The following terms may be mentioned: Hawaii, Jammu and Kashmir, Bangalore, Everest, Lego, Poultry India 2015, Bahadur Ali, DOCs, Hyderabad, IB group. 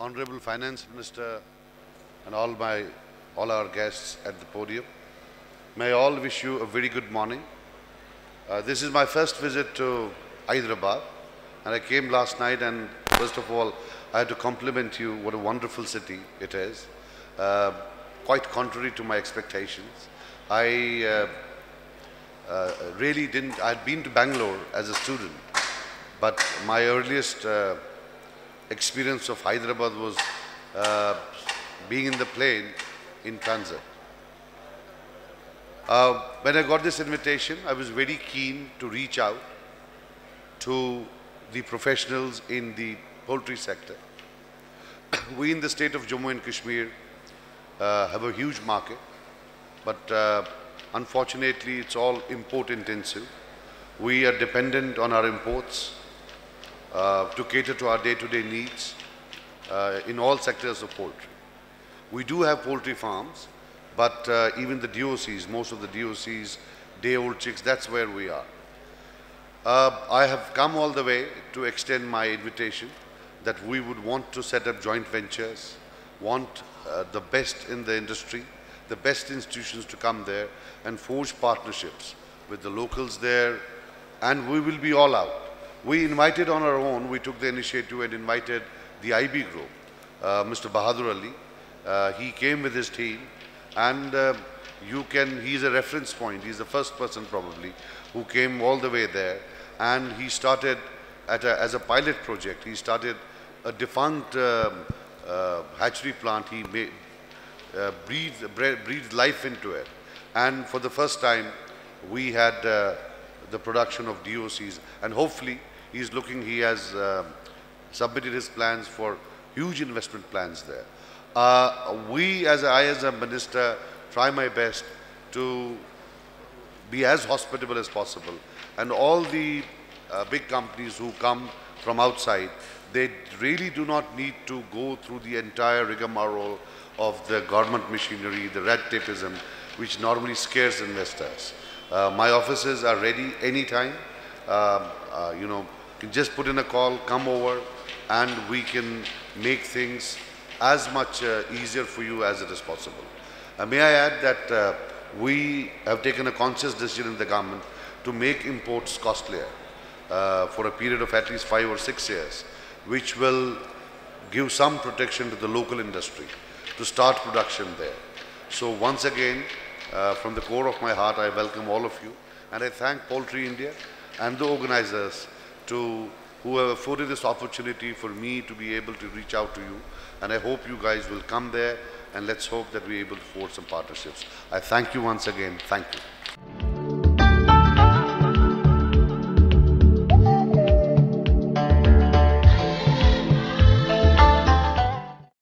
Honorable Finance Minister and all our guests at the podium, may all wish you a very good morning. This is my first visit to Hyderabad, and I came last night, and first of all I have to compliment you. What a wonderful city it is, quite contrary to my expectations. I'd been to Bangalore as a student, but my earliest experience of Hyderabad was being in the plane in transit. When I got this invitation, I was very keen to reach out to the professionals in the poultry sector. We in the state of Jammu and Kashmir have a huge market, but unfortunately it's all import intensive. We are dependent on our imports to cater to our day-to-day needs in all sectors of poultry. We do have poultry farms, but even the DOCs, most of the DOCs, day-old chicks, that's where we are. I have come all the way to extend my invitation that we would want to set up joint ventures, want the best in the industry, the best institutions to come there and forge partnerships with the locals there, and we will be all out. We invited on our own, we took the initiative and invited the IB group, Mr. Bahadur Ali. He came with his team, and he's a reference point. He's the first person probably who came all the way there, and he started as a pilot project. He started a defunct hatchery plant. He breathed life into it, and for the first time we had the production of DOCs, and hopefully he has submitted his plans for huge investment plans there. I as a minister try my best to be as hospitable as possible, and all the big companies who come from outside, they really do not need to go through the entire rigmarole of the government machinery, the red tapeism which normally scares investors. My offices are ready anytime. You can just put in a call, come over, and we can make things as much easier for you as it is possible. May I add that we have taken a conscious decision in the government to make imports costlier for a period of at least 5 or 6 years, which will give some protection to the local industry to start production there. So once again, from the core of my heart, I welcome all of you, and I thank Poultry India and the organizers who have afforded this opportunity for me to be able to reach out to you, and I hope you guys will come there, and let's hope that we're able to forge some partnerships. I thank you once again. Thank you.